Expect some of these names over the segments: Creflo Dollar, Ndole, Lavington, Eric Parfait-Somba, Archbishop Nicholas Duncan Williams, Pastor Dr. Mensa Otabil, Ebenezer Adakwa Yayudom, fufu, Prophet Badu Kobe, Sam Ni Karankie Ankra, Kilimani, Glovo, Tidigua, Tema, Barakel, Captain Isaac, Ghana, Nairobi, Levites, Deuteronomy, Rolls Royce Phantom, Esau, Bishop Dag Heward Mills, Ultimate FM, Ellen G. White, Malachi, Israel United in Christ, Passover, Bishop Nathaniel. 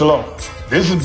Shalom. This is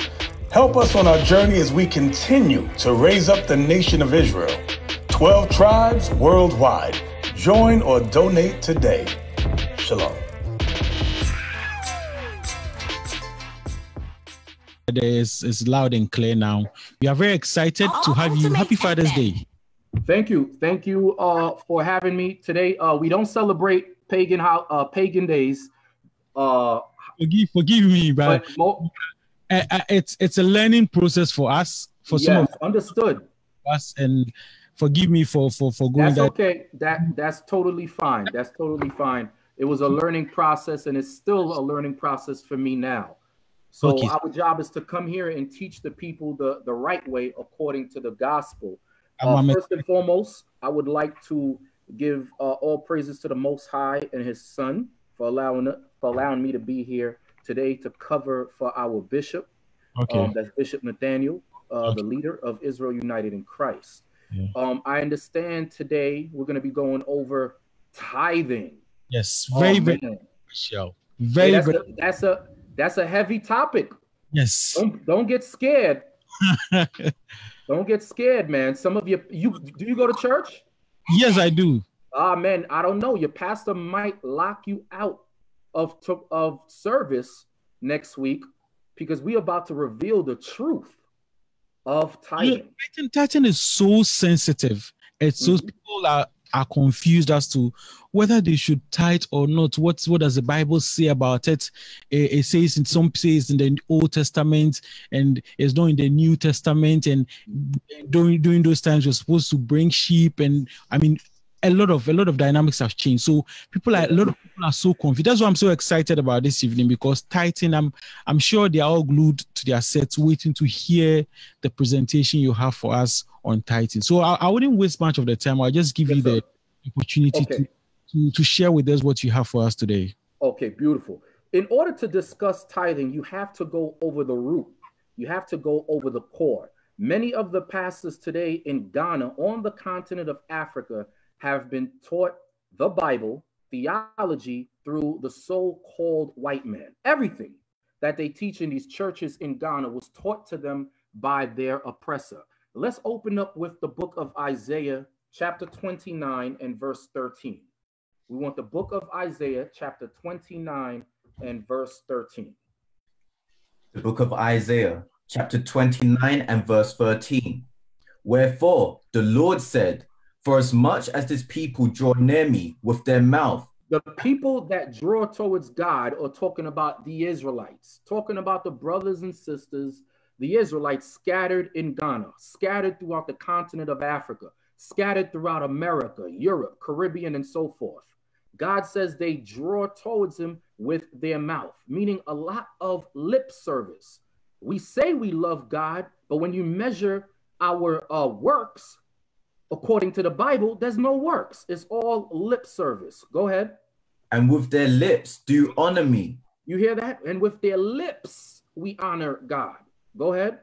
Help us on our journey as we continue to raise up the nation of Israel. 12 tribes worldwide. Join or donate today. Shalom. It's loud and clear now. We are very excited to have you. Happy Father's Day. Thank you. Thank you for having me today. We don't celebrate pagan days. Forgive me, brother. It's a learning process for us. For yes, some of understood us, and forgive me for going. That's okay. That's totally fine. That's totally fine. It was a learning process, and it's still a learning process for me now. So okay. Our job is to come here and teach the people the right way according to the gospel. First and foremost, I would like to give all praises to the Most High and His Son for allowing me to be here today to cover for our bishop. Okay. That's Bishop Nathaniel, the leader of Israel United in Christ. Yeah. I understand today we're going to be going over tithing. Yes, that's a heavy topic. Yes. Don't get scared. Don't get scared, man. Some of you do you go to church? Yes, I do. Ah, man, I don't know. Your pastor might lock you out of service next week because we're about to reveal the truth of tithing. Yeah, tithing is so sensitive. It's so people are confused as to whether they should tithe or not. What does the Bible say about it? It says in some places in the Old Testament, and it's not in the New Testament. And during those times, you're supposed to bring sheep, and I mean, a lot of dynamics have changed. So a lot of people are so confused. That's why I'm so excited about this evening, because tithing, I'm sure they are all glued to their sets, waiting to hear the presentation you have for us on tithing. So I wouldn't waste much of the time. I'll just give you the opportunity to share with us what you have for us today. Okay, beautiful. In order to discuss tithing, you have to go over the root. You have to go over the core. Many of the pastors today in Ghana, on the continent of Africa, have been taught the Bible, theology, through the so-called white man. Everything that they teach in these churches in Ghana was taught to them by their oppressor. Let's open up with the book of Isaiah, chapter 29 and verse 13. We want the book of Isaiah, chapter 29 and verse 13. The book of Isaiah, chapter 29 and verse 13. Wherefore the Lord said, for as much as this people draw near me with their mouth. The people that draw towards God are talking about the Israelites, talking about the brothers and sisters, the Israelites scattered in Ghana, scattered throughout the continent of Africa, scattered throughout America, Europe, Caribbean, and so forth. God says they draw towards him with their mouth, meaning a lot of lip service. We say we love God, but when you measure our works, according to the Bible, there's no works. It's all lip service. Go ahead. And with their lips do honor me. You hear that? And with their lips, we honor God. Go ahead.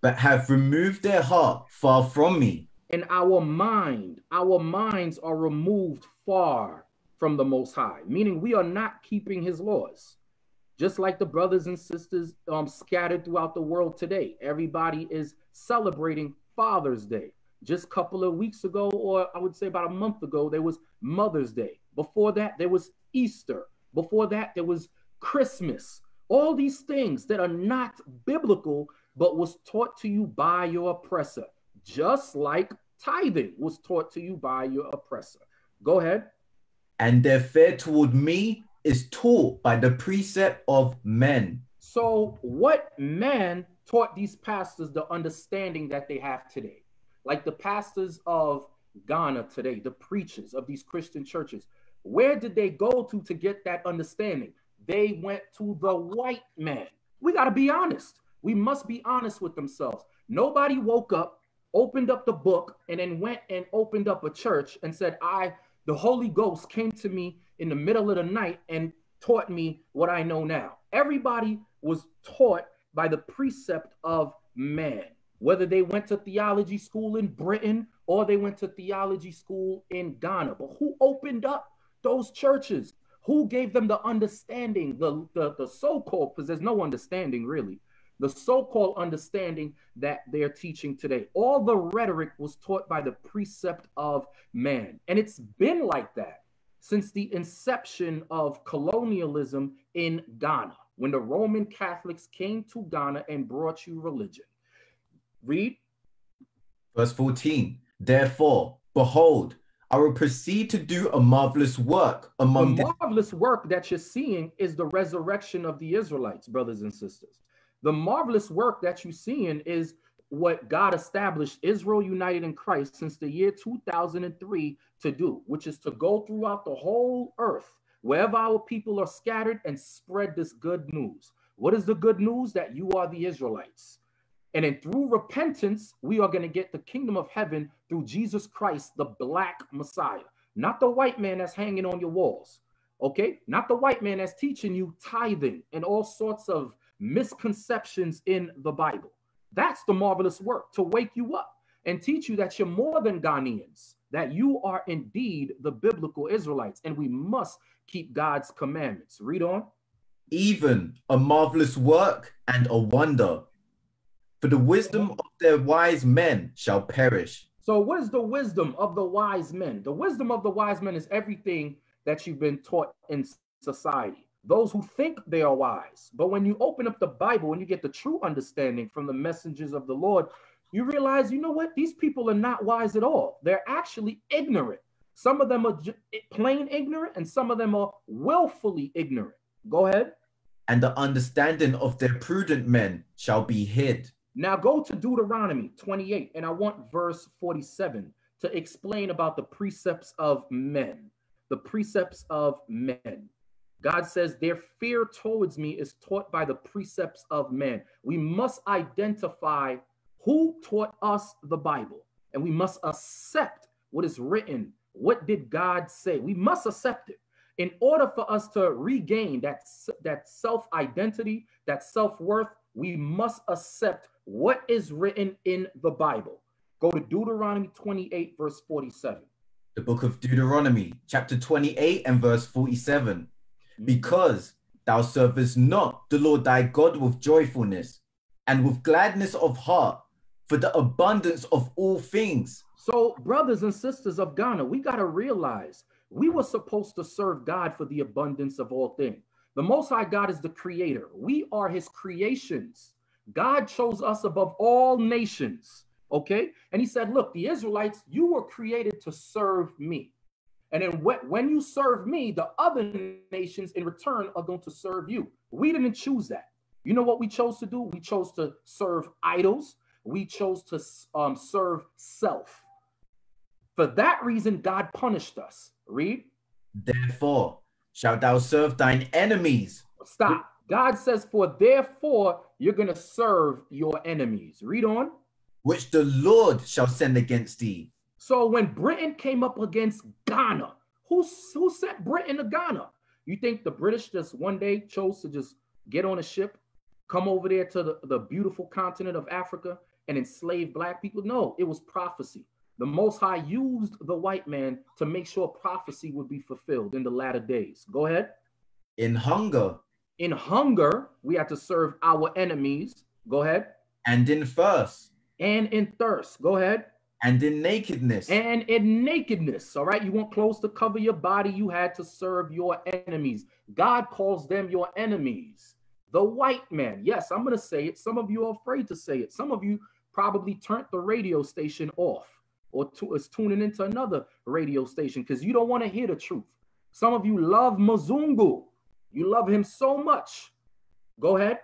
But have removed their heart far from me. And our minds are removed far from the Most High, meaning we are not keeping his laws. Just like the brothers and sisters scattered throughout the world today, everybody is celebrating Father's Day. Just a couple of weeks ago, or I would say about a month ago, there was Mother's Day. Before that, there was Easter. Before that, there was Christmas. All these things that are not biblical, but was taught to you by your oppressor, just like tithing was taught to you by your oppressor. Go ahead. And their fear toward me is taught by the precept of men. So what man taught these pastors the understanding that they have today? Like the pastors of Ghana today, the preachers of these Christian churches, where did they go to get that understanding? They went to the white man. We got to be honest. We must be honest with themselves. Nobody woke up opened up the book and then went and opened up a church and said, the Holy Ghost came to me in the middle of the night and taught me what I know now. Everybody was taught by the precept of man, whether they went to theology school in Britain or they went to theology school in Ghana. But who opened up those churches? Who gave them the understanding, the so-called, because there's no understanding really, the so-called understanding that they're teaching today? All the rhetoric was taught by the precept of man. And it's been like that since the inception of colonialism in Ghana, when the Roman Catholics came to Ghana and brought you religion. Read. Verse 14, therefore, behold, I will proceed to do a marvelous work among them. The marvelous work that you're seeing is the resurrection of the Israelites, brothers and sisters. The marvelous work that you're seeing is what God established Israel United in Christ since the year 2003 to do, which is to go throughout the whole earth, wherever our people are scattered, and spread this good news. What is the good news? That you are the Israelites. And then through repentance, we are going to get the kingdom of heaven through Jesus Christ, the black Messiah, not the white man that's hanging on your walls. Okay, not the white man that's teaching you tithing and all sorts of misconceptions in the Bible. That's the marvelous work, to wake you up and teach you that you're more than Ghanaians, that you are indeed the biblical Israelites, and we must keep God's commandments. Read on. Even a marvelous work and a wonder, for the wisdom of their wise men shall perish. So what is the wisdom of the wise men? The wisdom of the wise men is everything that you've been taught in society. Those who think they are wise. But when you open up the Bible and you get the true understanding from the messengers of the Lord, you realize, you know what? These people are not wise at all. They're actually ignorant. Some of them are plain ignorant and some of them are willfully ignorant. Go ahead. And the understanding of their prudent men shall be hid. Now go to Deuteronomy 28, and I want verse 47 to explain about the precepts of men. The precepts of men. God says their fear towards me is taught by the precepts of men. We must identify who taught us the Bible, and we must accept what is written. What did God say? We must accept it. In order for us to regain that self-identity, that self-worth, we must accept what is written in the Bible. Go to Deuteronomy 28, verse 47. The book of Deuteronomy, chapter 28 and verse 47. Because thou servest not the Lord thy God with joyfulness and with gladness of heart, for the abundance of all things. So, brothers and sisters of Ghana, we got to realize we were supposed to serve God for the abundance of all things. The Most High God is the creator. We are his creations. God chose us above all nations, okay? And he said, look, the Israelites, you were created to serve me. And then when you serve me, the other nations in return are going to serve you. We didn't choose that. You know what we chose to do? We chose to serve idols. We chose to serve self. For that reason, God punished us. Read. Therefore, shalt thou serve thine enemies. Stop. God says, for therefore, you're going to serve your enemies. Read on. Which the Lord shall send against thee. So when Britain came up against Ghana, who sent Britain to Ghana? You think the British just one day chose to just get on a ship, come over there to the beautiful continent of Africa and enslave black people? No, it was prophecy. The Most High used the white man to make sure prophecy would be fulfilled in the latter days. Go ahead. In hunger. In hunger, we have to serve our enemies. Go ahead. And in thirst. And in thirst. Go ahead. And in nakedness. And in nakedness, all right? You want clothes to cover your body, you had to serve your enemies. God calls them your enemies. The white man. Yes, I'm going to say it. Some of you are afraid to say it. Some of you probably turned the radio station off or is tuning into another radio station because you don't want to hear the truth. Some of you love Mzungu. You love him so much. Go ahead.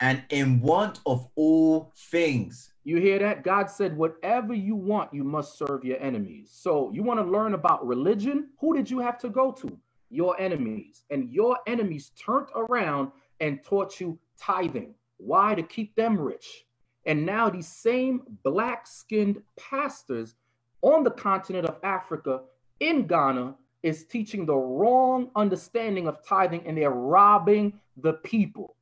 And in want of all things. You hear that? God said, whatever you want, you must serve your enemies. So you want to learn about religion? Who did you have to go to? Your enemies. And your enemies turned around and taught you tithing. Why? To keep them rich. And now these same black-skinned pastors on the continent of Africa, in Ghana, is teaching the wrong understanding of tithing, and they're robbing the people.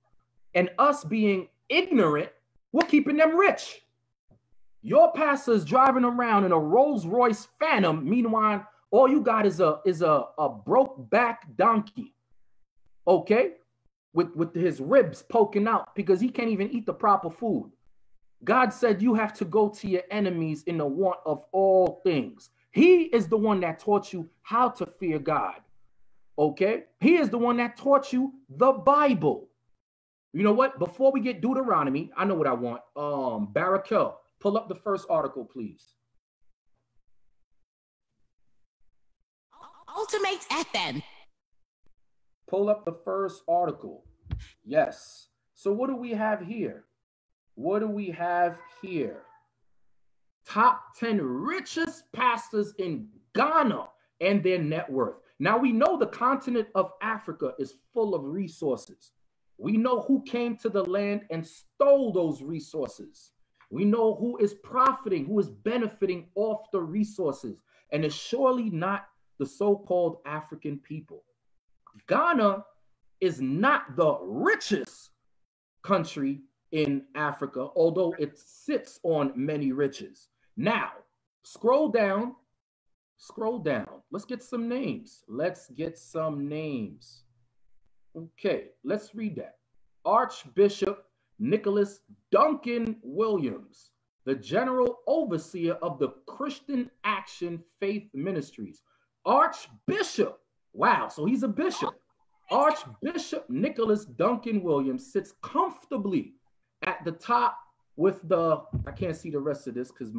And us being ignorant, we're keeping them rich. Your pastor is driving around in a Rolls Royce Phantom. Meanwhile, all you got is a broke back donkey, okay? With his ribs poking out because he can't even eat the proper food. God said you have to go to your enemies in the want of all things. He is the one that taught you how to fear God, okay? He is the one that taught you the Bible. You know what? Before we get Deuteronomy, I know what I want. Barakel, pull up the first article, please. Ultimate FM. Pull up the first article. Yes. So what do we have here? What do we have here? Top 10 richest pastors in Ghana and their net worth. Now we know the continent of Africa is full of resources. We know who came to the land and stole those resources. We know who is profiting, who is benefiting off the resources. And it's surely not the so-called African people. Ghana is not the richest country in Africa, although it sits on many riches. Now, scroll down, scroll down. Let's get some names. Let's get some names. Okay, let's read that. Archbishop Nicholas Duncan Williams, the General Overseer of the Christian Action Faith Ministries. Archbishop, wow, so he's a bishop. Archbishop Nicholas Duncan Williams sits comfortably at the top with the, I can't see the rest of this because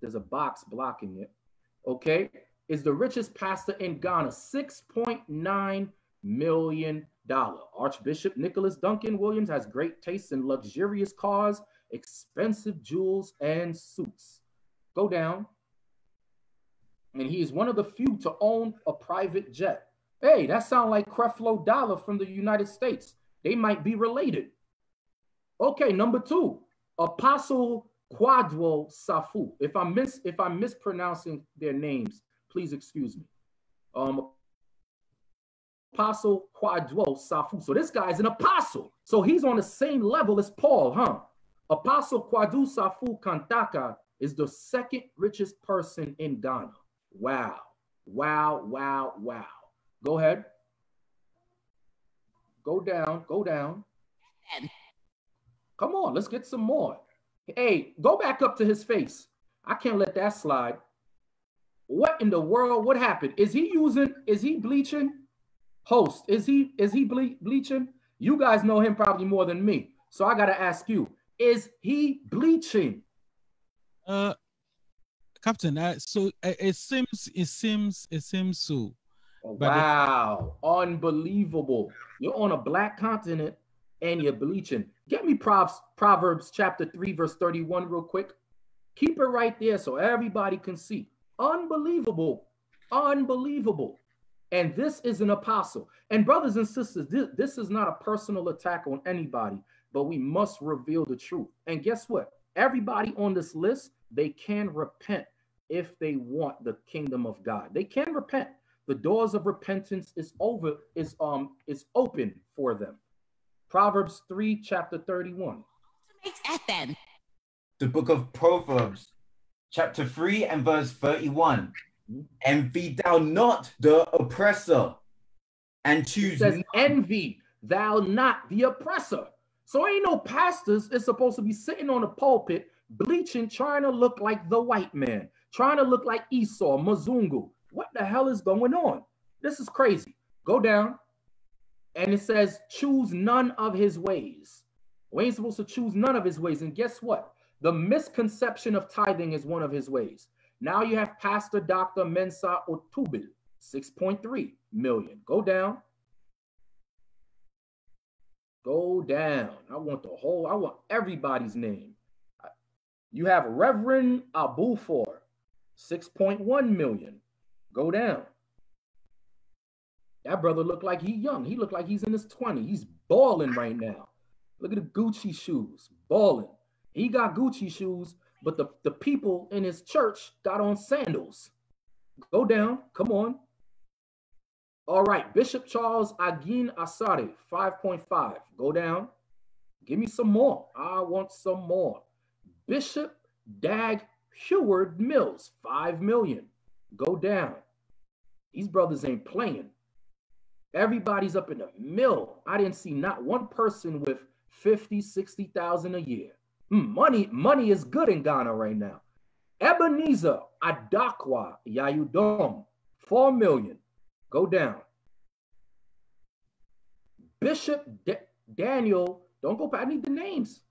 there's a box blocking it, okay, is the richest pastor in Ghana, $6.9 million. Archbishop Nicholas Duncan Williams has great taste in luxurious cars, expensive jewels, and suits. Go down. And he is one of the few to own a private jet. Hey, that sounds like Creflo Dollar from the United States. They might be related. Okay, number two, Apostle Kwadwo Safo. If I'm mispronouncing their names, please excuse me. Apostle Kwadwo Safo. So this guy is an apostle. So he's on the same level as Paul, huh? Apostle Kwadwo Safo Kantanka is the second richest person in Ghana. Wow, wow, wow, wow. Go ahead. Go down, go down. Come on, let's get some more. Hey, go back up to his face. I can't let that slide. What in the world? What happened? Is he bleaching? Host, is he bleaching? You guys know him probably more than me. So I gotta ask you, is he bleaching? Captain, so it seems so. Wow, unbelievable. You're on a black continent and you're bleaching. Get me Proverbs chapter 3, verse 31 real quick. Keep it right there so everybody can see. Unbelievable, unbelievable. And this is an apostle. And brothers and sisters, this is not a personal attack on anybody, but we must reveal the truth. And guess what? Everybody on this list, they can repent if they want the kingdom of God. They can repent. The doors of repentance is open for them. Proverbs 3, chapter 31. The book of Proverbs, chapter 3 and verse 31. Envy thou not the oppressor, and choose not. Envy thou not the oppressor. So ain't no pastors is supposed to be sitting on the pulpit, bleaching, trying to look like the white man, trying to look like Esau, Mzungu. What the hell is going on? This is crazy. Go down. And it says, choose none of his ways. We ain't supposed to choose none of his ways. And guess what? The misconception of tithing is one of his ways. Now you have Pastor Dr. Mensa Otabil, 6.3 million. Go down. Go down. I want everybody's name. You have Reverend Abufour, 6.1 million. Go down. That brother looked like he's young. He looked like he's in his 20s. He's balling right now. Look at the Gucci shoes, balling. He got Gucci shoes, but the people in his church got on sandals. Go down, come on. All right, Bishop Charles Agin Asare, 5.5. Go down. Give me some more. I want some more. Bishop Dag Heward Mills, 5 million. Go down. These brothers ain't playing. Everybody's up in the mill. I didn't see not one person with 50, 60,000 a year. Money is good in Ghana right now. Ebenezer Adakwa Yayudom, 4 million. Go down. Bishop Daniel, don't go back. I need the names.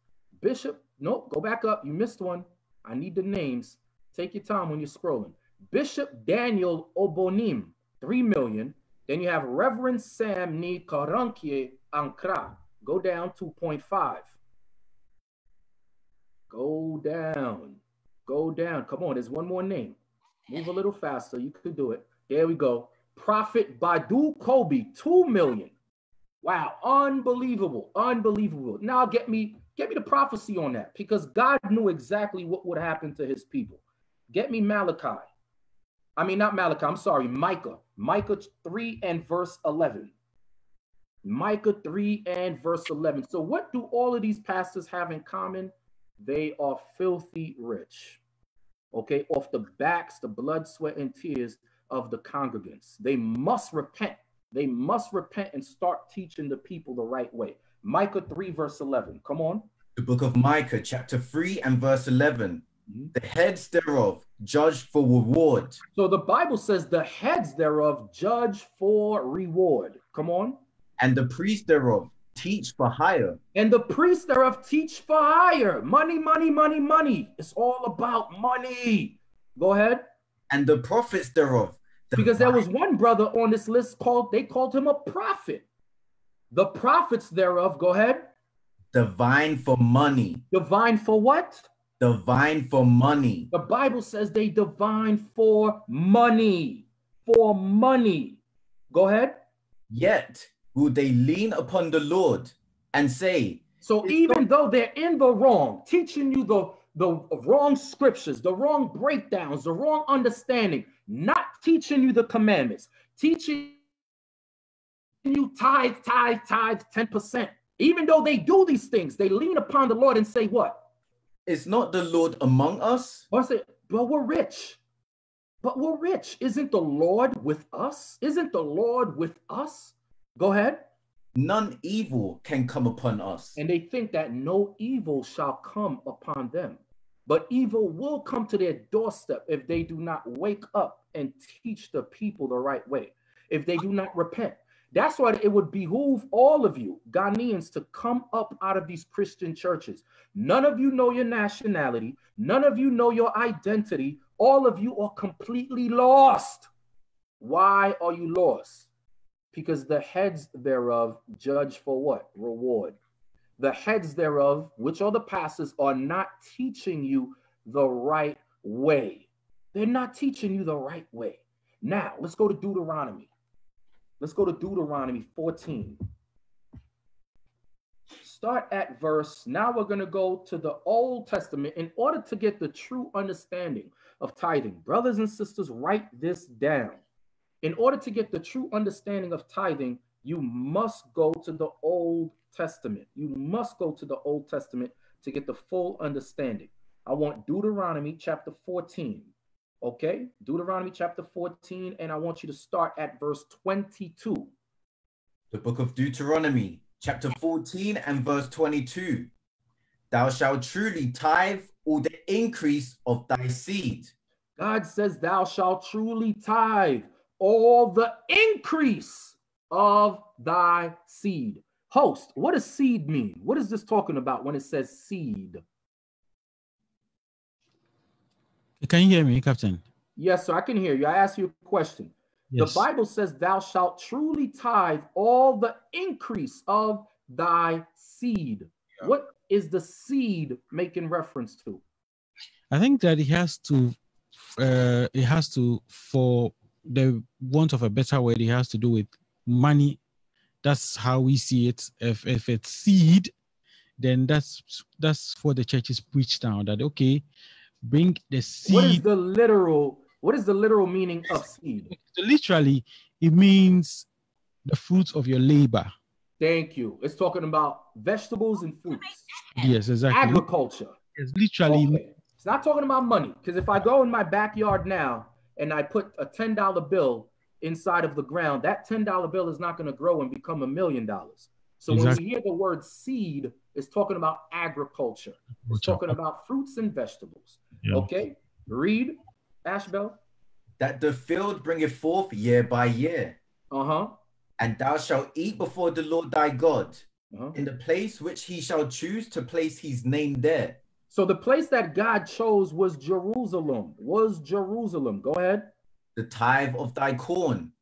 Bishop, nope, go back up. You missed one. I need the names. Take your time when you're scrolling. Bishop Daniel Obonim, 3 million. Then you have Reverend Sam Ni Karankie Ankra. Go down 2.5. Go down. Go down. Come on, there's one more name. Move a little faster. You could do it. There we go. Prophet Badu Kobe, 2 million. Wow, unbelievable, unbelievable. Now get me the prophecy on that, because God knew exactly what would happen to his people. Get me Malachi. I mean, not Malachi, I'm sorry, Micah. Micah 3 and verse 11. Micah 3 and verse 11. So what do all of these pastors have in common? They are filthy rich, okay? Off the backs, the blood, sweat, and tears of the congregants. They must repent. They must repent and start teaching the people the right way. Micah 3 verse 11, come on. The book of Micah chapter 3 and verse 11. The heads thereof judge for reward. So the Bible says the heads thereof judge for reward. Come on. And the priests thereof teach for hire. And the priests thereof teach for hire. Money, money, money, money. It's all about money. Go ahead. And the prophets thereof. Because there was one brother on this list called, they called him a prophet. The prophets thereof, go ahead. The vine for money. The vine for what? The vine for money. The Bible says they divine for money. For money. Go ahead. Yet will they lean upon the Lord and say. So even though they're in the wrong, teaching you the wrong scriptures, the wrong breakdowns, the wrong understanding, not teaching you the commandments, teaching you tithe, tithe, tithe, 10%. Even though they do these things, they lean upon the Lord and say what? Is not the Lord among us? Or say, but we're rich. But we're rich. Isn't the Lord with us? Isn't the Lord with us? Go ahead. None evil can come upon us. And they think that no evil shall come upon them. But evil will come to their doorstep if they do not wake up and teach the people the right way, if they do not repent. That's why it would behoove all of you Ghanaians to come up out of these Christian churches. None of you know your nationality. None of you know your identity. All of you are completely lost. Why are you lost? Because the heads thereof judge for what? Reward. The heads thereof, which are the pastors, are not teaching you the right way. They're not teaching you the right way. Now, let's go to Deuteronomy. Let's go to Deuteronomy 14. Start at verse. Now we're going to go to the Old Testament in order to get the true understanding of tithing. Brothers and sisters, write this down. In order to get the true understanding of tithing, you must go to the Old Testament. You must go to the Old Testament to get the full understanding. I want Deuteronomy chapter 14. Okay, Deuteronomy chapter 14, and I want you to start at verse 22. The book of Deuteronomy, chapter 14 and verse 22. Thou shalt truly tithe all the increase of thy seed. God says, thou shalt truly tithe all the increase of thy seed. Host, what does seed mean? What is this talking about when it says seed? Can you hear me, Captain? Yes, sir, I can hear you. I asked you a question. Yes. The Bible says, thou shalt truly tithe all the increase of thy seed. Yeah. What is the seed making reference to? I think that it has to, for the want of a better word, it has to do with money. That's how we see it. If it's seed, then that's what the church is preached now, that okay, bring the seed. What is the literal meaning of seed? Literally, it means the fruits of your labor. Thank you. It's talking about vegetables and fruits. Yes, exactly. Agriculture. Yes, literally. Okay. It's not talking about money, because if I go in my backyard now and I put a $10 bill inside of the ground, that $10 bill is not going to grow and become $1 million. So exactly. When we hear the word seed, it's talking about agriculture. It's talking about fruits and vegetables. Yeah. Okay. Read, Ashbel. That the field bringeth forth year by year. Uh-huh. And thou shalt eat before the Lord thy God in the place which he shall choose to place his name there. So the place that God chose was Jerusalem. Go ahead. The tithe of thy corn.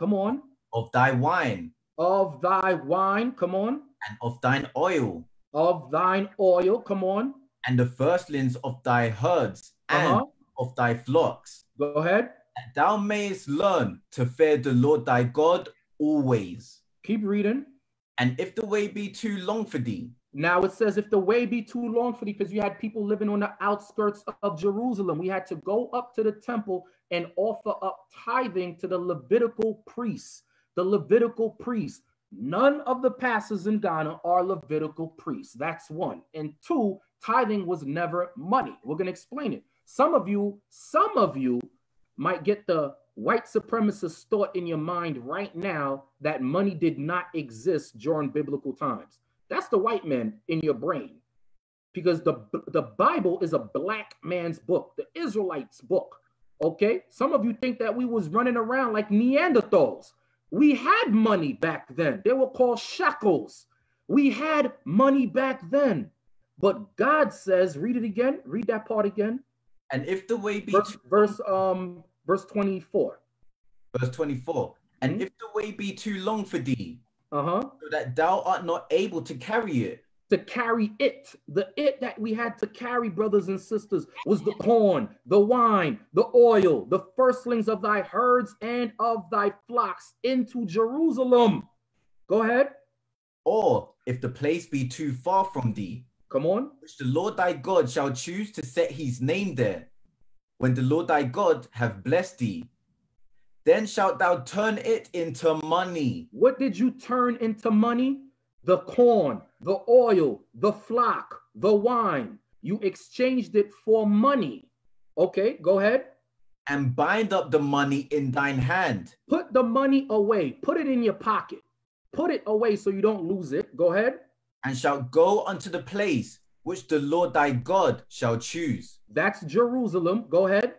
Come on. Of thy wine. Come on. And of thine oil. Come on. And the firstlings of thy herds and of thy flocks. Go ahead. That thou mayest learn to fear the Lord thy God always. Keep reading. And if the way be too long for thee. Now it says if the way be too long for thee, because you had people living on the outskirts of Jerusalem. We had to go up to the temple and offer up tithing to the Levitical priests. None of the pastors in Ghana are Levitical priests. That's one. And two, tithing was never money. We're going to explain it. Some of you might get the white supremacist thought in your mind right now that money did not exist during biblical times. That's the white man in your brain, because the Bible is a black man's book, the Israelites' book. Okay, some of you think that we was running around like Neanderthals. We had money back then. They were called shekels. We had money back then, but God says, read it again. Read that part again. And if the way be verse 24. And if the way be too long for thee, so that thou art not able to carry it. The it that we had to carry, brothers and sisters, was the corn, the wine, the oil, the firstlings of thy herds and of thy flocks into Jerusalem. Go ahead. Or if the place be too far from thee, come on, which the Lord thy God shall choose to set his name there, when the Lord thy God have blessed thee, then shalt thou turn it into money. What did you turn into money? The corn, the oil, the flock, the wine. You exchanged it for money. Okay, go ahead. And bind up the money in thine hand. Put the money away. Put it in your pocket. Put it away so you don't lose it. Go ahead. And shall go unto the place which the Lord thy God shall choose. That's Jerusalem. Go ahead.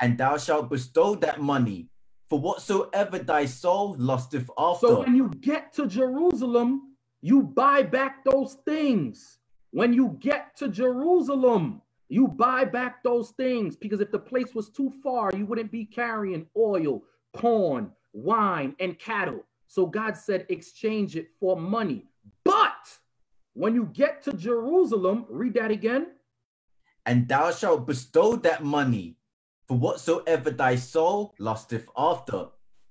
And thou shalt bestow that money for whatsoever thy soul lusteth after. So when you get to Jerusalem, you buy back those things. When you get to Jerusalem, you buy back those things. Because if the place was too far, you wouldn't be carrying oil, corn, wine, and cattle. So God said, exchange it for money. But when you get to Jerusalem, read that again. And thou shalt bestow that money for whatsoever thy soul lusteth after.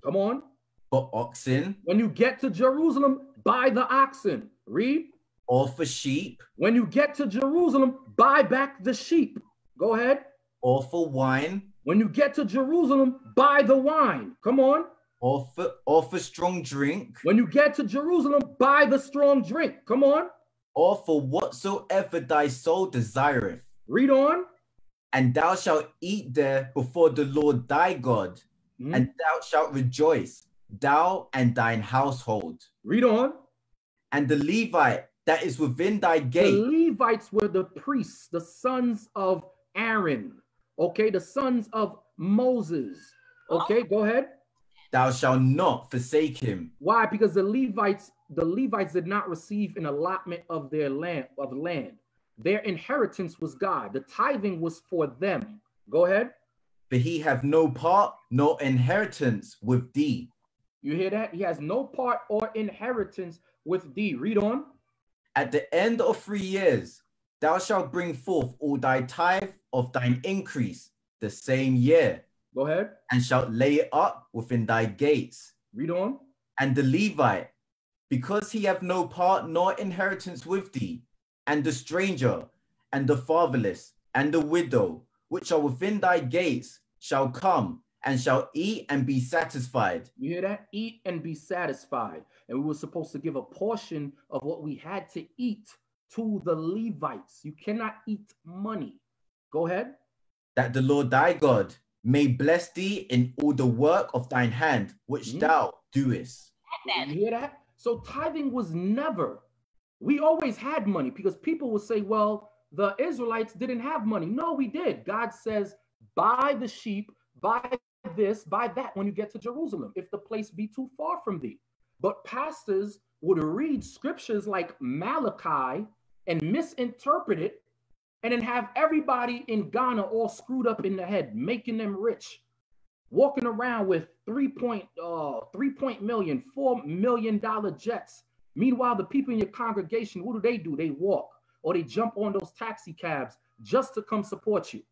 Come on. For oxen. When you get to Jerusalem, buy the oxen. Read. Or for sheep. When you get to Jerusalem, buy back the sheep. Go ahead. Or for wine. When you get to Jerusalem, buy the wine. Come on. Or for strong drink. When you get to Jerusalem, buy the strong drink. Come on. Or for whatsoever thy soul desireth. Read on. And thou shalt eat there before the Lord thy God, and thou shalt rejoice, thou and thine household. Read on. And the Levite that is within thy gate. The Levites were the priests, the sons of Aaron, okay, the sons of Moses. Okay, go ahead. Thou shalt not forsake him. Why? Because the Levites did not receive an allotment of their land. Their inheritance was God. The tithing was for them. Go ahead. But he have no part, no inheritance with thee. You hear that? He has no part or inheritance with thee. Read on. At the end of 3 years, thou shalt bring forth all thy tithe of thine increase the same year. Go ahead. And shalt lay it up within thy gates. Read on. And the Levite because he hath no part nor inheritance with thee, and the stranger, and the fatherless, and the widow, which are within thy gates, shall come and shall eat and be satisfied. You hear that? Eat and be satisfied. And we were supposed to give a portion of what we had to eat to the Levites. You cannot eat money. Go ahead. That the Lord thy God may bless thee in all the work of thine hand, which thou doest. You hear that? So tithing was never, we always had money, because people would say, well, the Israelites didn't have money. No, we did. God says, buy the sheep, buy this, buy that when you get to Jerusalem, if the place be too far from thee. But pastors would read scriptures like Malachi and misinterpret it, and then have everybody in Ghana all screwed up in the head, making them rich, walking around with $3 million, $4 million jets. Meanwhile, the people in your congregation, what do? They walk or they jump on those taxi cabs just to come support you.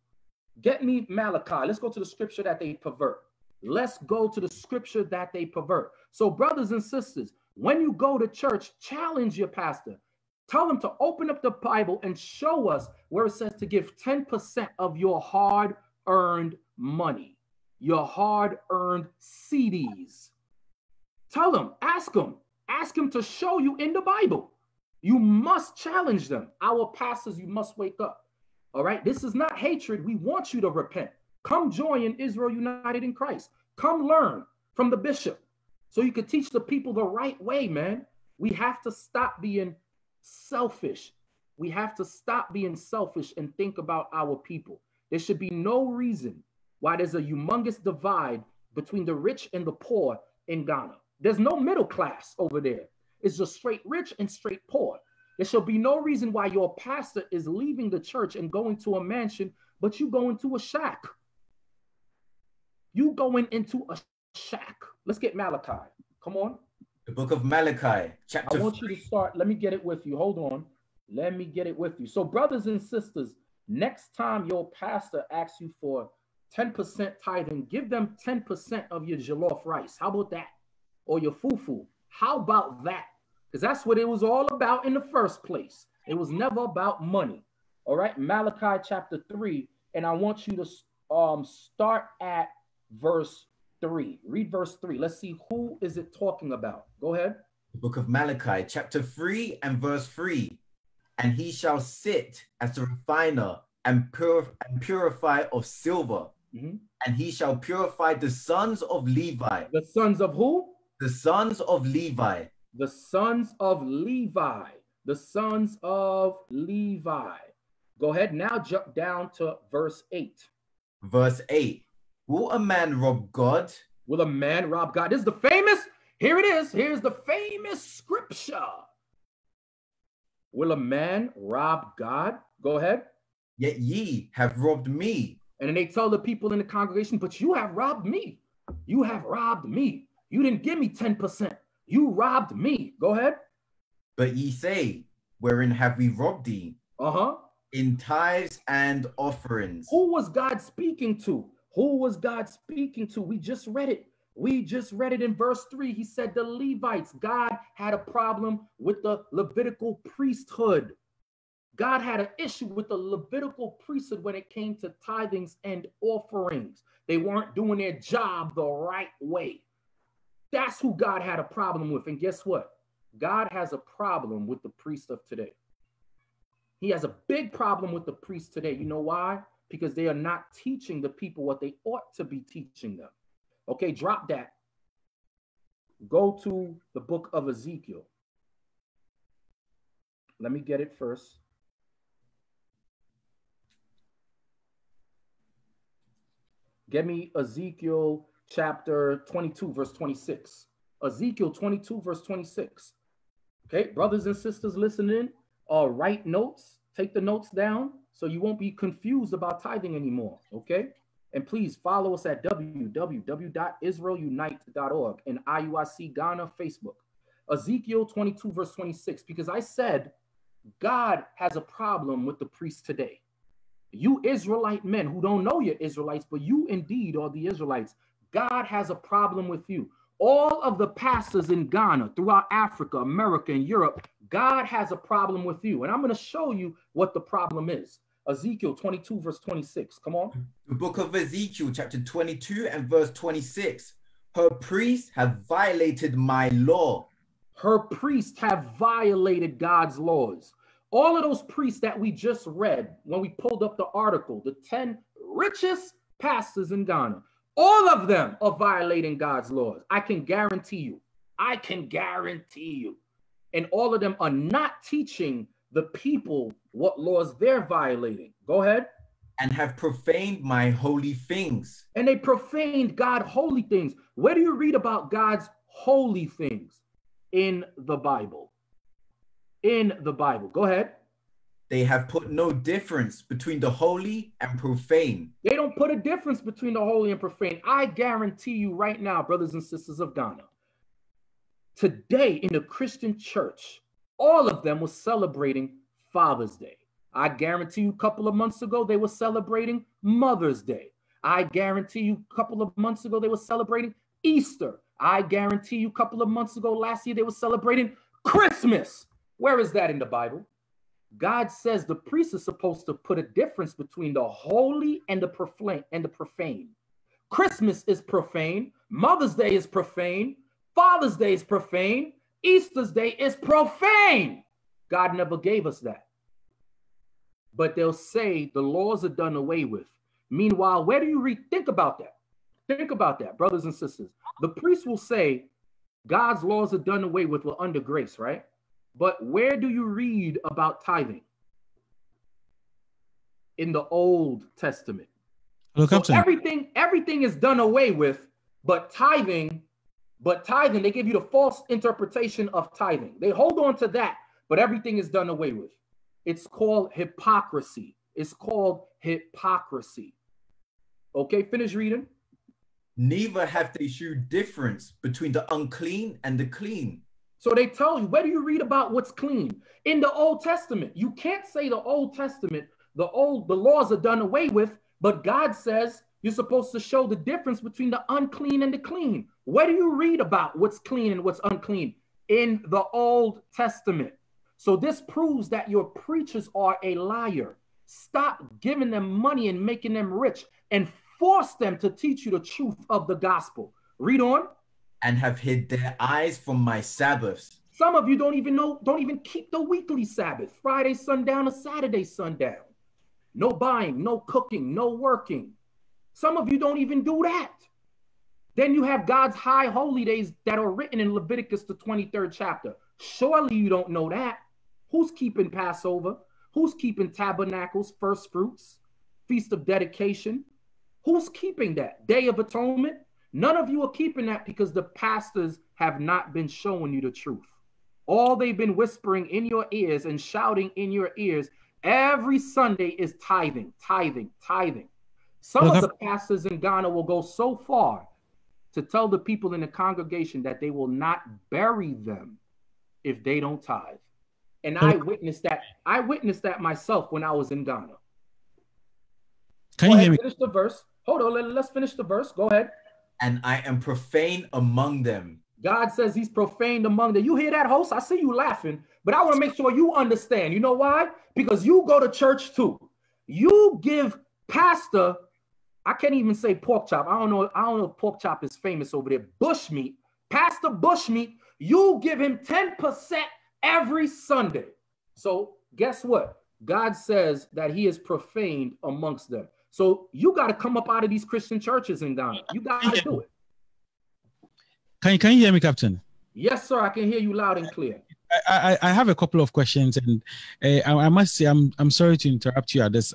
Get me Malachi. Let's go to the scripture that they pervert. Let's go to the scripture that they pervert. So brothers and sisters, when you go to church, challenge your pastor. Tell them to open up the Bible and show us where it says to give 10% of your hard-earned money, your hard-earned CDs. Tell them, ask them to show you in the Bible. You must challenge them. Our pastors, you must wake up. All right, this is not hatred. We want you to repent. Come join Israel United in Christ. Come learn from the bishop so you can teach the people the right way, man. We have to stop being selfish. We have to stop being selfish and think about our people. There should be no reason why there's a humongous divide between the rich and the poor in Ghana. There's no middle class over there. It's just straight rich and straight poor. There should be no reason why your pastor is leaving the church and going to a mansion, but you going to a shack. You going into a shack. Let's get Malachi. Come on. The book of Malachi, chapter 3. I want you to start. Let me get it with you. Hold on. Let me get it with you. So brothers and sisters, next time your pastor asks you for 10% tithing, give them 10% of your jollof rice. How about that? Or your fufu. How about that? Because that's what it was all about in the first place. It was never about money. All right. Malachi chapter 3. And I want you to start at verse 3. Read verse 3. Let's see who is it talking about. Go ahead. The book of Malachi, chapter 3 and verse 3. And he shall sit as a refiner and purify of silver. And he shall purify the sons of Levi. The sons of who? The sons of Levi. The sons of Levi. The sons of Levi. Go ahead. Now jump down to verse 8. Verse 8. Will a man rob God? Will a man rob God? This is the famous, here it is. Here's the famous scripture. Will a man rob God? Go ahead. Yet ye have robbed me. And then they tell the people in the congregation, but you have robbed me. You have robbed me. You didn't give me 10%. You robbed me. Go ahead. But ye say, wherein have we robbed thee? In tithes and offerings. Who was God speaking to? Who was God speaking to? We just read it. We just read it in verse 3. He said the Levites. God had a problem with the Levitical priesthood. God had an issue with the Levitical priesthood when it came to tithings and offerings. They weren't doing their job the right way. That's who God had a problem with. And guess what? God has a problem with the priest of today. He has a big problem with the priest today. You know why? Because they are not teaching the people what they ought to be teaching them. Okay, drop that. Go to the book of Ezekiel. Let me get it first. Get me Ezekiel chapter 22, verse 26. Ezekiel 22, verse 26. Okay, brothers and sisters listening, write notes. Take the notes down so you won't be confused about tithing anymore, okay? And please follow us at www.israelunite.org and IUIC Ghana Facebook. Ezekiel 22, verse 26, because I said God has a problem with the priests today. You Israelite men who don't know you're Israelites, but you indeed are the Israelites. God has a problem with you. all of the pastors in Ghana, throughout Africa, America, and Europe, God has a problem with you. And I'm going to show you what the problem is. Ezekiel 22, verse 26. Come on. The book of Ezekiel, chapter 22 and verse 26. Her priests have violated my law. Her priests have violated God's laws. All of those priests that we just read when we pulled up the article, the 10 richest pastors in Ghana, all of them are violating God's laws. I can guarantee you. I can guarantee you. And all of them are not teaching the people what laws they're violating. Go ahead. And have profaned my holy things. And they profaned God's holy things. Where do you read about God's holy things? In the Bible. In the Bible. Go ahead. They have put no difference between the holy and profane. They don't put a difference between the holy and profane. I guarantee you right now, brothers and sisters of Ghana, today in the Christian church, all of them were celebrating Father's Day. I guarantee you a couple of months ago, they were celebrating Mother's Day. I guarantee you a couple of months ago, they were celebrating Easter. I guarantee you a couple of months ago, last year, they were celebrating Christmas. Where is that in the Bible? God says the priest is supposed to put a difference between the holy and the profane. Christmas is profane. Mother's Day is profane. Father's Day is profane. Easter's Day is profane. God never gave us that. But they'll say the laws are done away with. Meanwhile, where do you think about that? Think about that, brothers and sisters. The priest will say God's laws are done away with, we're under grace, right? But where do you read about tithing? In the Old Testament. So everything is done away with, but tithing, they give you the false interpretation of tithing. They hold on to that, but everything is done away with. It's called hypocrisy. It's called hypocrisy. Okay, finish reading. Neither have they shewed difference between the unclean and the clean. So they tell you, where do you read about what's clean? In the Old Testament. You can't say the Old Testament, the laws are done away with, but God says you're supposed to show the difference between the unclean and the clean. Where do you read about what's clean and what's unclean? In the Old Testament. So this proves that your preachers are a liar. Stop giving them money and making them rich and force them to teach you the truth of the gospel. Read on. And have hid their eyes from my Sabbaths. Some of you don't even keep the weekly Sabbath, Friday sundown or Saturday sundown. No buying, no cooking, no working. Some of you don't even do that. Then you have God's high holy days that are written in Leviticus, the 23rd chapter. Surely you don't know that. Who's keeping Passover? Who's keeping tabernacles, first fruits, feast of dedication? Who's keeping that? Day of Atonement? None of you are keeping that because the pastors have not been showing you the truth. All they've been whispering in your ears and shouting in your ears every Sunday is tithing, tithing, tithing. Some of the pastors in Ghana will go so far to tell the people in the congregation that they will not bury them if they don't tithe. And I witnessed that myself when I was in Ghana. Can you hear me? Finish the verse. Hold on, let's finish the verse. Go ahead. And I am profane among them. God says he's profaned among them. You hear that, host? I see you laughing, but I want to make sure you understand. You know why? Because you go to church too. You give pastor, I can't even say pork chop. I don't know if pork chop is famous over there. Bushmeat, Pastor Bushmeat, you give him 10% every Sunday. So guess what? God says that he is profaned amongst them. So you got to come up out of these Christian churches in Ghana. You got to do it. Can you hear me, Captain? Yes, sir. I can hear you loud and clear. I have a couple of questions, and I must say I'm sorry to interrupt you at this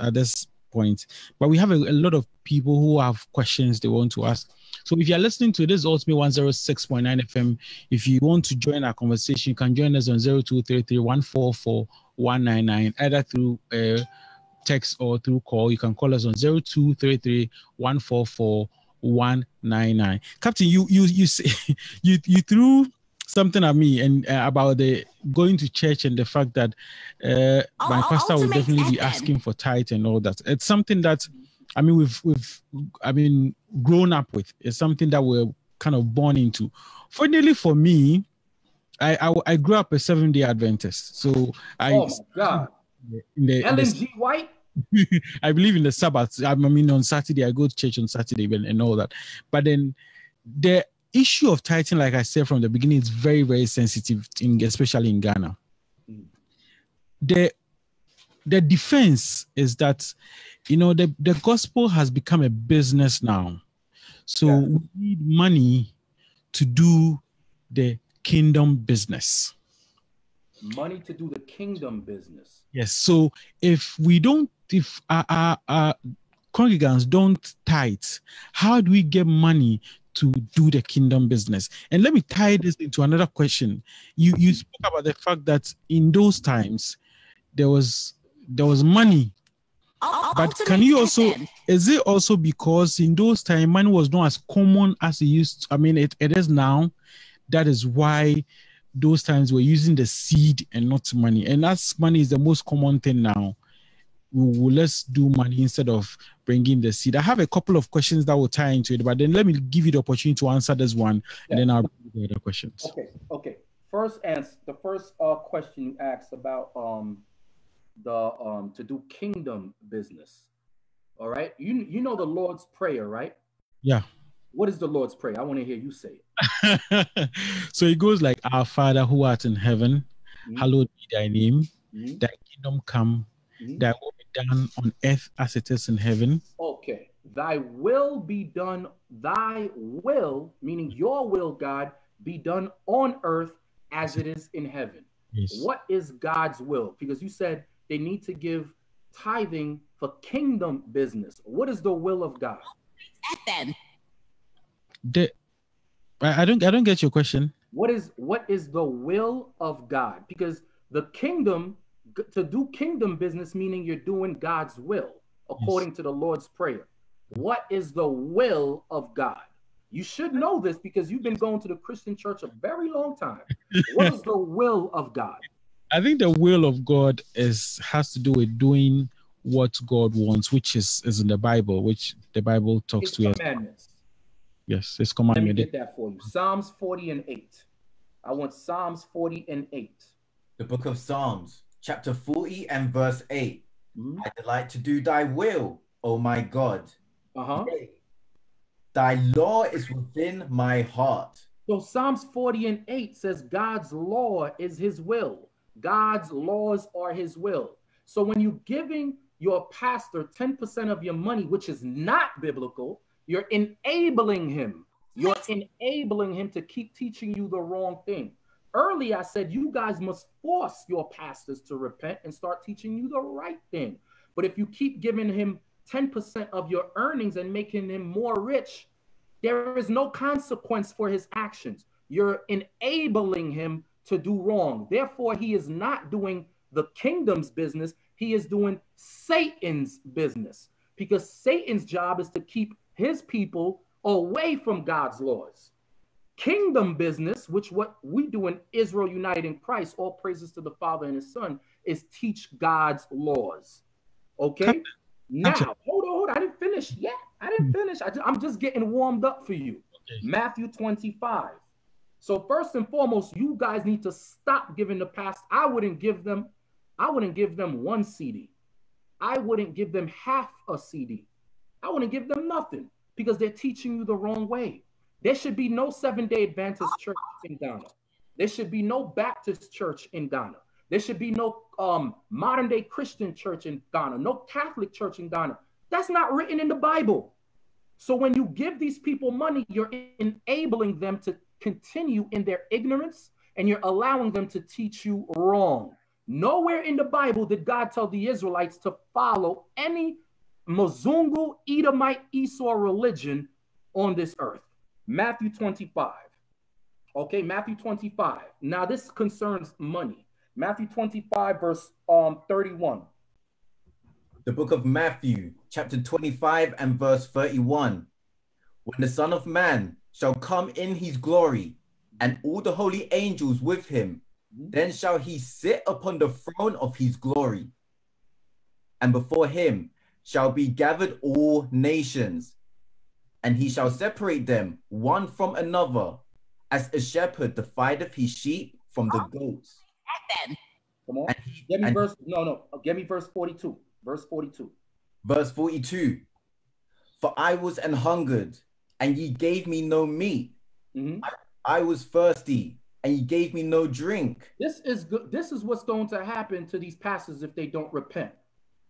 point, but we have a lot of people who have questions they want to ask. So if you're listening to this Ultimate 106.9 FM, if you want to join our conversation, you can join us on 0233-144-199, either through text or through call. You can call us on 0233-144-199. Captain, you threw something at me and about the going to church and the fact that my pastor will definitely be asking for tithe and all that. It's something that, I mean, we've grown up with. It's something that we're kind of born into. Finally, for me, I grew up a Seventh-day Adventist. So I Ellen G. White. I believe in the Sabbath. I mean, on Saturday, I go to church on Saturday and all that. But then the issue of tithing, like I said from the beginning, is very, very sensitive, especially in Ghana. The defense is that, you know, the gospel has become a business now. So we need money to do the kingdom business. Money to do the kingdom business. Yes. So if we don't, if our congregants don't tithe, how do we get money to do the kingdom business? And let me tie this into another question. You spoke about the fact that in those times there was money. But can you also, is it also because in those times money was not as common as it used to, I mean, it is now. That is why those times we're using the seed and not money. And as money is the most common thing now, let's do money instead of bringing the seed. I have a couple of questions that will tie into it, but then let me give you the opportunity to answer this one, and then I'll bring the other questions. Okay. First, the first question you asked about to do kingdom business. All right, you know the Lord's Prayer, right? Yeah. What is the Lord's Prayer? I want to hear you say it. So it goes like, Our Father who art in heaven, hallowed be thy name, thy kingdom come, thy will be done on earth as it is in heaven. Okay. Thy will be done, thy will, meaning your will, God, be done on earth as it is in heaven. Yes. What is God's will? Because you said they need to give tithing for kingdom business. What is the will of God? I don't get your question. What is the will of God? Because the kingdom, to do kingdom business, meaning you're doing God's will according to the Lord's Prayer. What is the will of God? You should know this because you've been going to the Christian church a very long time. What is the will of God? I think the will of God has to do with doing what God wants, which is in the Bible, which the Bible talks to us. Commandments. Yes, it's commandment. Let me get that for you. Psalms 40 and 8. I want Psalms 40 and 8. The book of Psalms, chapter 40 and verse 8. I delight to do thy will, O my God. Thy law is within my heart. So Psalms 40 and 8 says God's law is his will. God's laws are his will. So when you're giving your pastor 10% of your money, which is not biblical, you're enabling him. You're enabling him to keep teaching you the wrong thing. Early, I said, you guys must force your pastors to repent and start teaching you the right thing. But if you keep giving him 10% of your earnings and making him more rich, there is no consequence for his actions. You're enabling him to do wrong. Therefore, he is not doing the kingdom's business. He is doing Satan's business, because Satan's job is to keep his people away from God's laws. Kingdom business, which what we do in Israel United in Christ, all praises to the Father and his Son, is teach God's laws. Okay? Now, hold on. I didn't finish yet. I'm just getting warmed up for you. Okay. Matthew 25. So first and foremost, you guys need to stop giving the pastor. I wouldn't give them one CD. I wouldn't give them half a CD. I wouldn't give them nothing, because they're teaching you the wrong way. There should be no Seventh-day Adventist church in Ghana. There should be no Baptist church in Ghana. There should be no modern-day Christian church in Ghana, no Catholic church in Ghana. That's not written in the Bible. So when you give these people money, you're enabling them to continue in their ignorance, and you're allowing them to teach you wrong. Nowhere in the Bible did God tell the Israelites to follow any Mzungu, Edomite, Esau religion on this earth. Matthew 25. Okay, Matthew 25. Now this concerns money. Matthew 25 verse 31. The book of Matthew, chapter 25 and verse 31. When the Son of Man shall come in his glory, and all the holy angels with him, then shall he sit upon the throne of his glory. And before him shall be gathered all nations, and he shall separate them one from another, as a shepherd divideth his sheep from the goats. Come on. Give me verse 42. Verse 42. Verse 42. For I was an hungered, and ye gave me no meat. Mm-hmm. I was thirsty, and ye gave me no drink. This is good. This is what's going to happen to these pastors if they don't repent.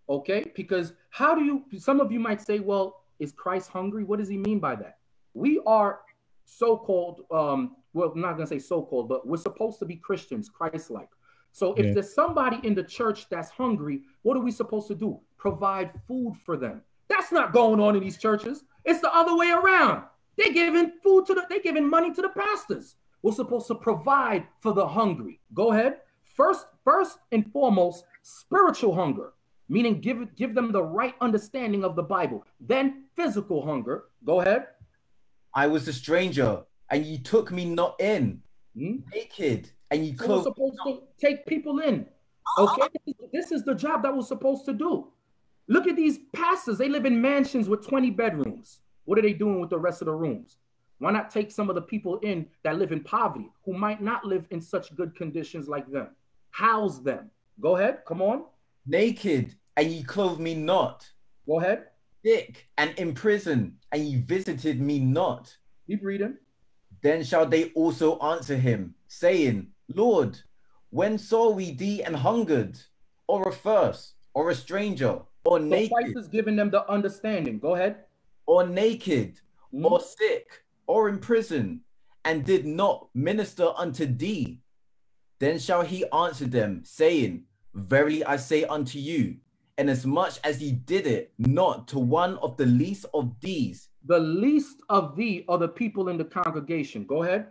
Okay? Because how do you, some of you might say, well, is Christ hungry? What does he mean by that? We are so-called, well, I'm not going to say so-called, but we're supposed to be Christians, Christ-like. So if there's somebody in the church that's hungry, what are we supposed to do? Provide food for them. That's not going on in these churches. It's the other way around. They're giving food to the, they're giving money to the pastors. We're supposed to provide for the hungry. Go ahead. First and foremost, spiritual hunger, meaning give them the right understanding of the Bible. Then physical hunger. Go ahead. I was a stranger, and ye took me not in. Naked. And you so supposed to take people in, okay? This is the job that we're supposed to do. Look at these pastors. They live in mansions with 20 bedrooms. What are they doing with the rest of the rooms? Why not take some of the people in that live in poverty, who might not live in such good conditions like them? House them. Go ahead. Come on. Naked, and ye clothed me not. Go ahead. Sick and in prison, and ye visited me not. Keep reading. Then shall they also answer him, saying, Lord, when saw we thee and hungered, or athirst, or a stranger, or so naked? Christ is giving them the understanding. Go ahead. Or naked, or sick, or in prison, and did not minister unto thee. Then shall he answer them, saying, Verily I say unto you, inasmuch as ye did it not to one of the least of these. The least of thee are the people in the congregation. Go ahead.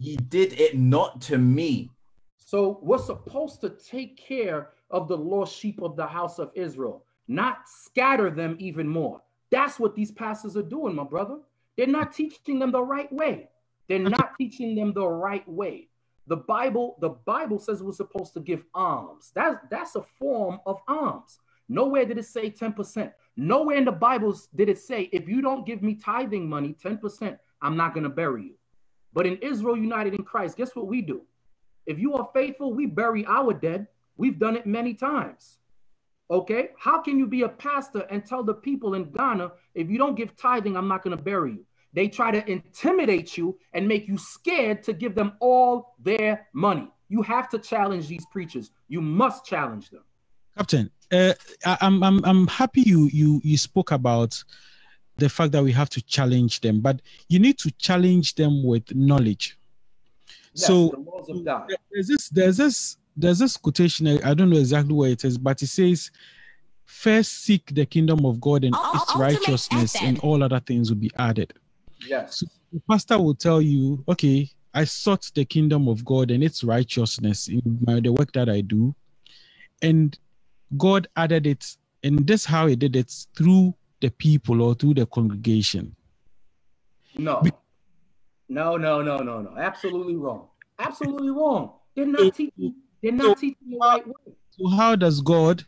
Ye did it not to me. So we're supposed to take care of the lost sheep of the house of Israel, not scatter them even more. That's what these pastors are doing, my brother. They're not teaching them the right way. They're not teaching them the right way. The Bible says we're supposed to give alms. That's a form of alms. Nowhere did it say 10%. Nowhere in the Bible did it say, if you don't give me tithing money, 10%, I'm not going to bury you. But in Israel United in Christ, guess what we do? If you are faithful, we bury our dead. We've done it many times. Okay? How can you be a pastor and tell the people in Ghana, if you don't give tithing, I'm not going to bury you? They try to intimidate you and make you scared to give them all their money. You have to challenge these preachers. You must challenge them. Captain, I'm happy you spoke about the fact that we have to challenge them, but you need to challenge them with knowledge. Yes, so the laws of God. There's this quotation, I don't know exactly where it is, but it says, first seek the kingdom of God and its righteousness, and all other things will be added. Yes. So the pastor will tell you, okay, I sought the kingdom of God and its righteousness in the work that I do, and God added it, and this how he did it, through the people or through the congregation. No. Absolutely wrong. Absolutely wrong. They're not teaching the right way. So how does God,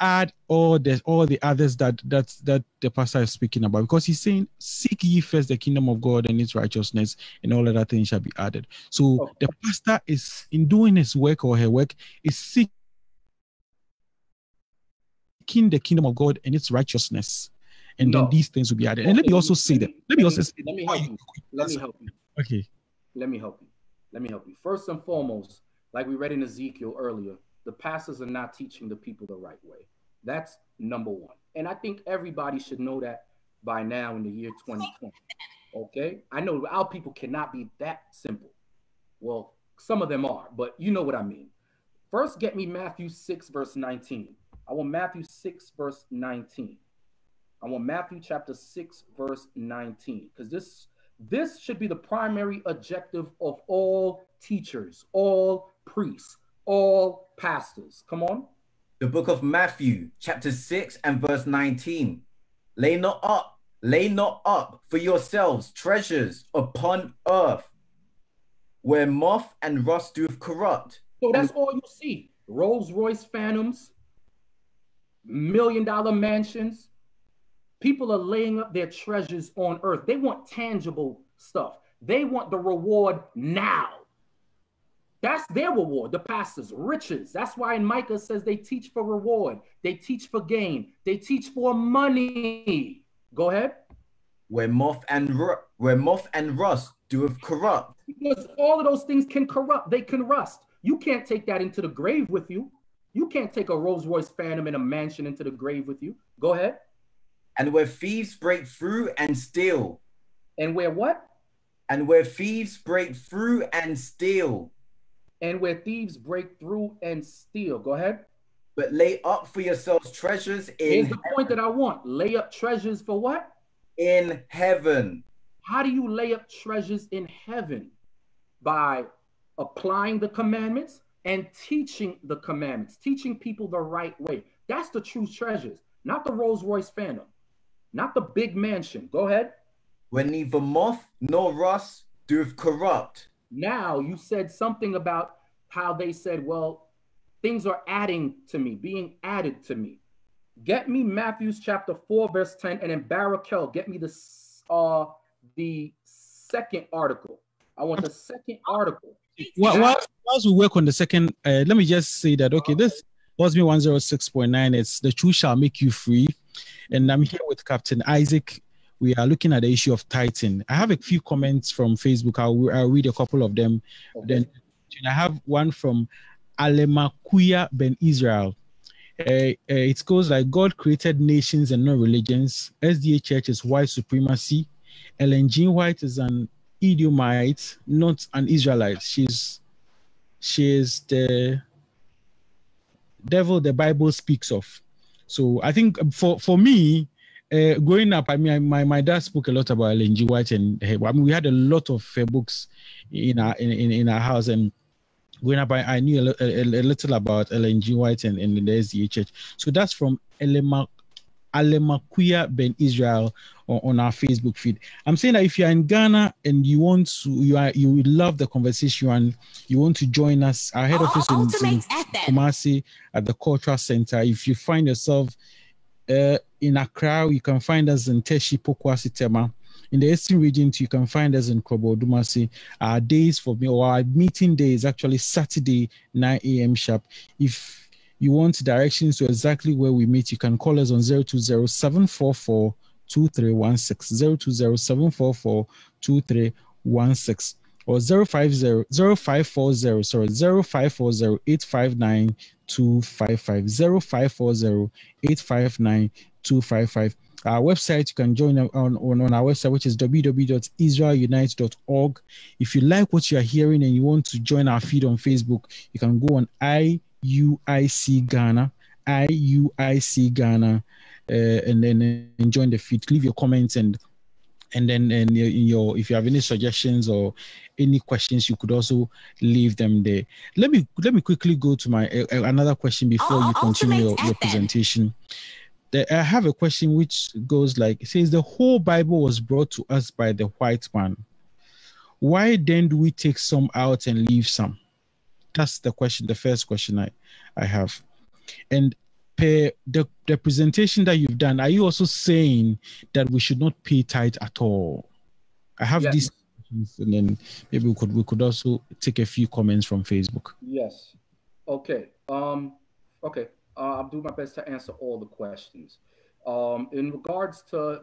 add all the others that the pastor is speaking about? Because he's saying, seek ye first the kingdom of God and its righteousness, and all other things shall be added. So the pastor is, in doing his work or her work, is seeking the kingdom of God and its righteousness, and then these things will be added. And let me also say that. Let me help you. First and foremost, like we read in Ezekiel earlier, the pastors are not teaching the people the right way. That's number one. And I think everybody should know that by now in the year 2020. Okay? I know our people cannot be that simple. Well, some of them are, but you know what I mean. First, get me Matthew 6, verse 19. I want Matthew 6, verse 19. I want Matthew chapter 6, verse 19, because this should be the primary objective of all teachers, all priests, all pastors. Come on. The book of Matthew, chapter 6 and verse 19. Lay not up for yourselves treasures upon earth, where moth and rust doth corrupt. So that's all you see. Rolls Royce Phantoms, $1 million mansions, People are laying up their treasures on earth. They want tangible stuff. They want the reward now. That's their reward, the pastors, riches. That's why in Micah it says they teach for reward. They teach for gain. They teach for money. Go ahead. Where moth and rust doeth corrupt. Because all of those things can corrupt. They can rust. You can't take that into the grave with you. You can't take a Rolls Royce Phantom and a mansion into the grave with you. Go ahead. And where thieves break through and steal. And where what? And where thieves break through and steal. And where thieves break through and steal. Go ahead. But lay up for yourselves treasures in heaven. Here's the point that I want. Lay up treasures for what? In heaven. How do you lay up treasures in heaven? By applying the commandments and teaching the commandments, teaching people the right way. That's the true treasures, not the Rolls Royce Phantom, not the big mansion. Go ahead. Where neither moth nor rust doeth corrupt. Now, you said something about how they said, well, things are adding to me, being added to me. Get me Matthew chapter 4, verse 10, and in Barakel, get me the second article. I want the second article. Whilst we work on the second, let me just say that, okay, this was me 106.9. It's The Truth Shall Make You Free. And I'm here with Captain Isaac. We are looking at the issue of tithing. I have a few comments from Facebook. I'll read a couple of them. Okay. Then I have one from Alemakuya ben Israel. It goes like, God created nations and no religions. SDA Church is white supremacy. Ellen G. White is an Edomite, not an Israelite. She's the devil the Bible speaks of. So I think for me, growing up, I mean, my dad spoke a lot about Ellen G. White, and I mean, we had a lot of books in our house. And growing up, I knew a little about Ellen G. White and the SDA Church. So that's from Alemakuya ben Israel on our Facebook feed. I'm saying that if you're in Ghana and you would love the conversation and you want to join us, our head office in Kumasi at the Cultural Center. If you find yourself in Accra, you can find us in Teshi Pokwasi Tema. In the Eastern region, you can find us in Krobo Dumasi. Our days for me, or our meeting day is actually Saturday, 9 a.m. sharp. If you want directions to exactly where we meet, you can call us on 020-744-2316. 020-744-2316 or 0540-859-255. 0540-859-255. Our website, you can join on our website, which is www.israelunite.org. If you like what you are hearing and you want to join our feed on Facebook, you can go on iuic_ghana, and then join the feed. Leave your comments and then if you have any suggestions or any questions, you could also leave them there. Let me quickly go to my another question before you continue your presentation. I have a question which goes like, it says, the whole Bible was brought to us by the white man. Why then do we take some out and leave some? That's the question, the first question I have. And per the presentation that you've done, are you also saying that we should not pay tithe at all? I have these questions, and then maybe we could also take a few comments from Facebook. Yes. Okay. Okay. I'll do my best to answer all the questions. In regards to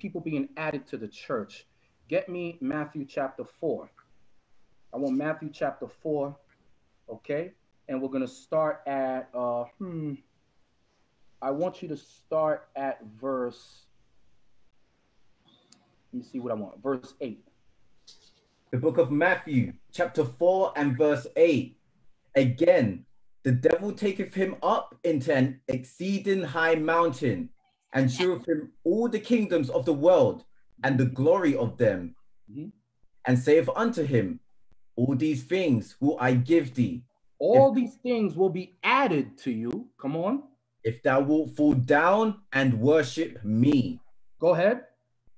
people being added to the church, get me Matthew chapter 4. I want Matthew chapter 4. Okay, and we're going to start at, I want you to start at verse, let me see what I want, verse 8. The book of Matthew, chapter 4 and verse 8. Again, the devil taketh him up into an exceeding high mountain and sheweth him all the kingdoms of the world and the glory of them, and saith unto him, all these things will I give thee. These things will be added to you. Come on. If thou wilt fall down and worship me. Go ahead.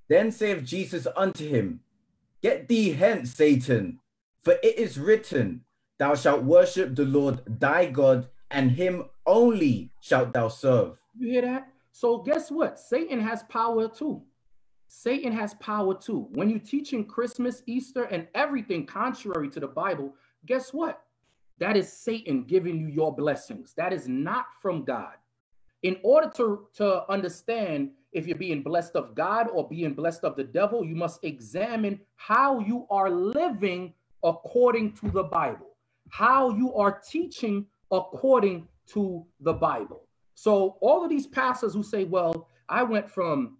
Then saith Jesus unto him, get thee hence, Satan, for it is written, thou shalt worship the Lord thy God, and him only shalt thou serve. You hear that? So guess what? Satan has power too. Satan has power too. When you're teaching Christmas, Easter, and everything contrary to the Bible, guess what? That is Satan giving you your blessings. That is not from God. In order to understand if you're being blessed of God or being blessed of the devil, you must examine how you are living according to the Bible, how you are teaching according to the Bible. So all of these pastors who say, well, I went from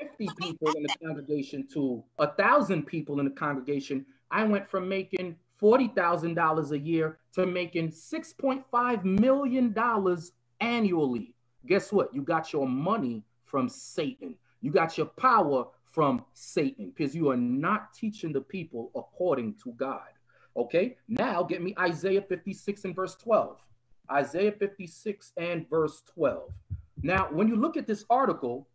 50 people in the congregation to 1,000 people in the congregation. I went from making $40,000 a year to making $6.5 million annually. Guess what? You got your money from Satan. You got your power from Satan because you are not teaching the people according to God. Okay, now get me Isaiah 56 and verse 12. Isaiah 56 and verse 12. Now, when you look at this article,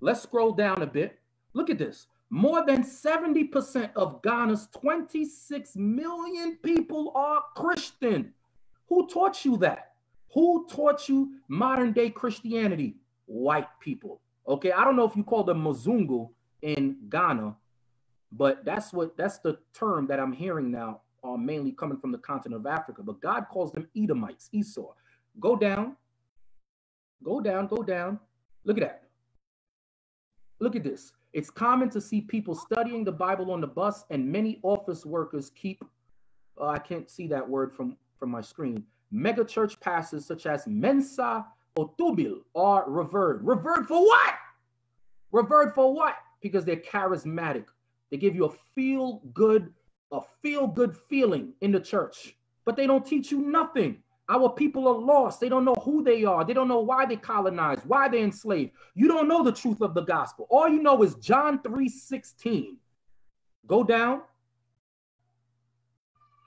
let's scroll down a bit. Look at this. More than 70% of Ghana's 26 million people are Christian. Who taught you that? Who taught you modern day Christianity? White people. Okay, I don't know if you call them Mzungu in Ghana, but that's the term that I'm hearing now, mainly coming from the continent of Africa. But God calls them Edomites, Esau. Go down. Go down, go down. Look at that. Look at this. It's common to see people studying the Bible on the bus, and many office workers keep, I can't see that word from my screen. Mega church pastors such as Mensa Otabil are revered. Revered for what? Revered for what? Because they're charismatic. They give you a feel-good feeling in the church, but they don't teach you nothing. Our people are lost. They don't know who they are. They don't know why they colonized, why they enslaved. You don't know the truth of the gospel. All you know is John 3:16. Go down.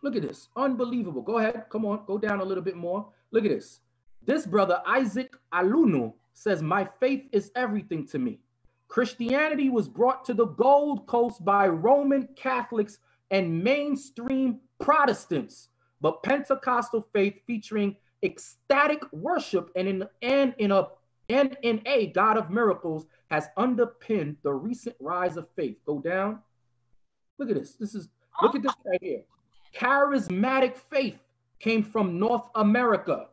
Look at this. Unbelievable. Go ahead. Come on. Go down a little bit more. Look at this. This brother, Isaac Alunu, says, my faith is everything to me. Christianity was brought to the Gold Coast by Roman Catholics and mainstream Protestants, but Pentecostal faith featuring ecstatic worship and in a God of miracles has underpinned the recent rise of faith. Go down. Look at this. Look at this right here. Charismatic faith came from North America.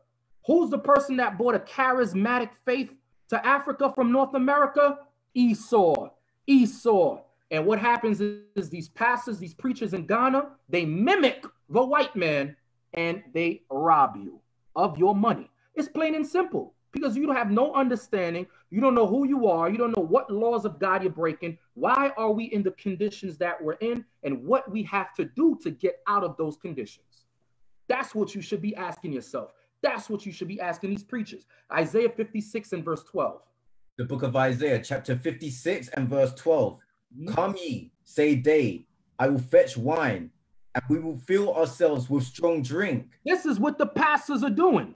Who's the person that brought a charismatic faith to Africa from North America? Esau. Esau. And what happens is these pastors, these preachers in Ghana, they mimic the white man and they rob you of your money. It's plain and simple because you don't have no understanding. You don't know who you are. You don't know what laws of God you're breaking. Why are we in the conditions that we're in and what we have to do to get out of those conditions? That's what you should be asking yourself. That's what you should be asking these preachers. Isaiah 56 and verse 12. The book of Isaiah, chapter 56 and verse 12. Come ye, say they, I will fetch wine, and we will fill ourselves with strong drink. This is what the pastors are doing.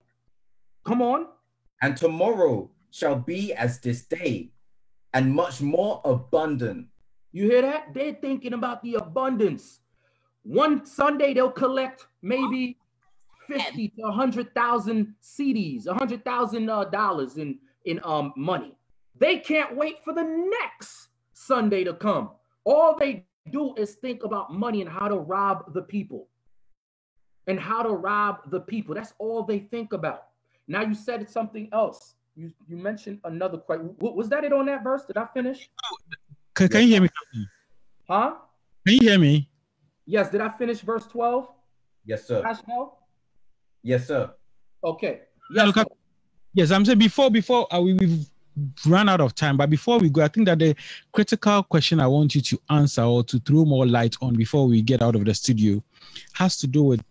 Come on. And tomorrow shall be as this day, and much more abundant. You hear that? They're thinking about the abundance. One Sunday they'll collect maybe 50 to 100,000 CDs, $100,000 in money. They can't wait for the next Sunday to come. All they do is think about money and how to rob the people. And how to rob the people. That's all they think about. Now you said something else. You mentioned another question. Was that it on that verse? Did I finish? Can you hear me? Huh? Can you hear me? Yes. Did I finish verse 12? Yes, sir. Yes, sir. Okay. Yeah, look, yes, I'm saying before we've run out of time, but before we go, I think that the critical question I want you to answer or to throw more light on before we get out of the studio has to do with,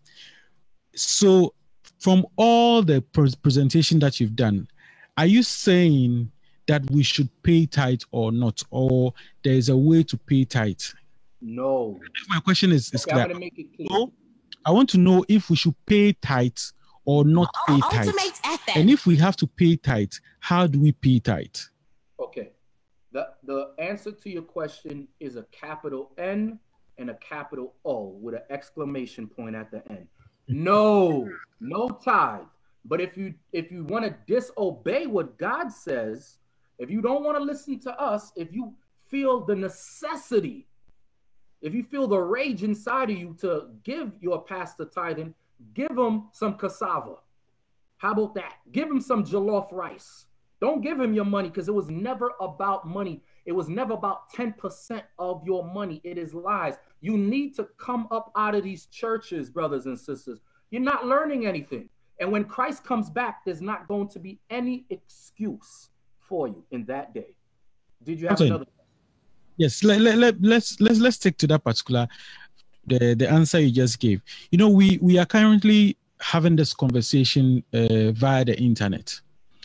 so from all the presentation that you've done, are you saying that we should pay tithe or not, or there is a way to pay tithe? No. My question is okay, clear. I'm gonna make it clear. So, I want to know if we should pay tithe or not pay tithe. And if we have to pay tithe, how do we pay tithe? Okay. The answer to your question is a capital N and a capital O with an exclamation point at the end. No, no tithe. But if you want to disobey what God says, if you don't want to listen to us, if you feel the necessity, if you feel the rage inside of you to give your pastor tithing, give him some cassava. How about that? Give him some jollof rice. Don't give him your money, because it was never about money. It was never about 10% of your money. It is lies. You need to come up out of these churches, brothers and sisters. You're not learning anything. And when Christ comes back, there's not going to be any excuse for you in that day. Did you have another? Yes, let's stick to that particular the answer you just gave. You know, we are currently having this conversation via the internet.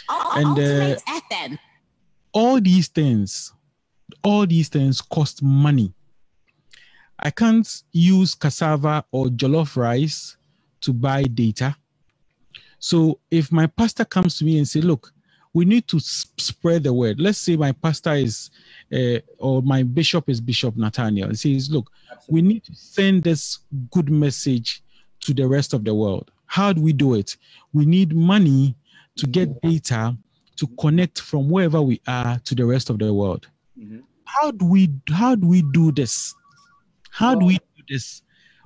And all these things cost money. I can't use cassava or jollof rice to buy data. So if my pastor comes to me and say, look, we need to spread the word. Let's say my pastor is, or my bishop is Bishop Nathaniel. He says, look, absolutely, we need to send this good message to the rest of the world. How do we do it? We need money to get data to connect from wherever we are to the rest of the world. Mm-hmm. How do we do this? How do we do this